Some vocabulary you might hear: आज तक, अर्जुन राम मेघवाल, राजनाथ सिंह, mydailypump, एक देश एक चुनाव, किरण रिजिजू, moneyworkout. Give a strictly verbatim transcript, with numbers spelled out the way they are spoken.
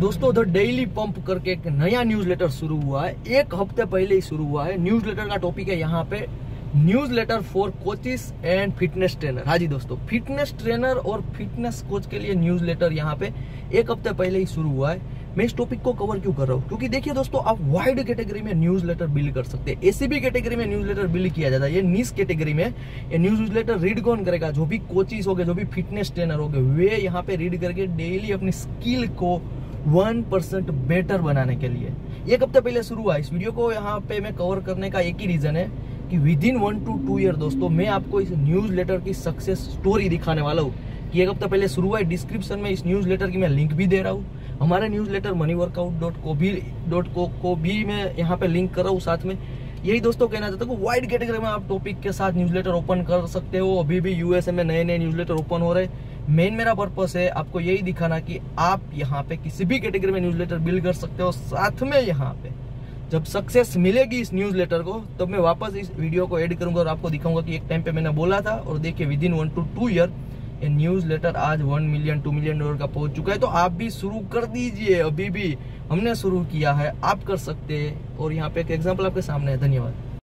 दोस्तों उधर daily pump करके एक नया न्यूज़लेटर शुरू हुआ है, एक हफ्ते पहले ही शुरू हुआ है। न्यूज़लेटर का टॉपिक है यहाँ पे newsletter for coaches and fitness trainer. हाँ जी दोस्तों, फिटनेस ट्रेनर और फिटनेस कोच के लिए न्यूज़लेटर यहाँ पे एक हफ्ते पहले ही शुरू हुआ है। मैं इस टॉपिक को कवर क्यों कर रहा हूँ, क्योंकि देखिए दोस्तों, आप वाइड कैटेगरी में न्यूज़लेटर बिल्ड कर सकते हैं। एसीबी कैटेगरी में न्यूज़लेटर बिल्ड किया जाता है, ये नीश कैटेगरी में। ये न्यूज़लेटर रीड कौन करेगा? जो भी कोचेस हो गए, जो भी फिटनेस ट्रेनर हो गए, वे यहाँ पे रीड करके डेली अपनी स्किल को वन परसेंट बेटर बनाने के लिए एक हफ्ते पहले शुरू हुआ। इस वीडियो को यहाँ पे मैं कवर करने का एक ही रीजन है कि within one to two year दोस्तों मैं आपको इस न्यूज़लेटर की सक्सेस स्टोरी दिखाने वाला हूँ कि एक हफ्ता पहले शुरू हुआ है। डिस्क्रिप्शन में इस न्यूज़लेटर की मैं लिंक भी दे रहा हूँ। हमारा न्यूज़लेटर मनी वर्कआउट डॉट को को भी मैं यहाँ पे लिंक कर रहा हूँ। साथ में यही दोस्तों कहना चाहता हूँ, वाइड कैटेगरी में आप टॉपिक के साथ न्यूज़लेटर ओपन कर सकते हो। अभी भी यूएसए में नए नए न्यूज़लेटर ओपन हो रहे। मेन मेरा पर्पस है आपको यही दिखाना कि आप यहाँ पे किसी भी कैटेगरी में न्यूज़लेटर बिल्ड कर सकते हो। साथ में यहाँ पे जब सक्सेस मिलेगी इस न्यूज़लेटर को, तब तो मैं वापस इस वीडियो को एड करूंगा और आपको दिखाऊंगा कि एक टाइम पे मैंने बोला था। और देखिए, within one to two year ये न्यूज़लेटर आज one million two million dollar का पहुंच चुका है। तो आप भी शुरू कर दीजिए, अभी भी हमने शुरू किया है, आप कर सकते हैं। और यहाँ पे एक एग्जाम्पल आपके सामने है। धन्यवाद।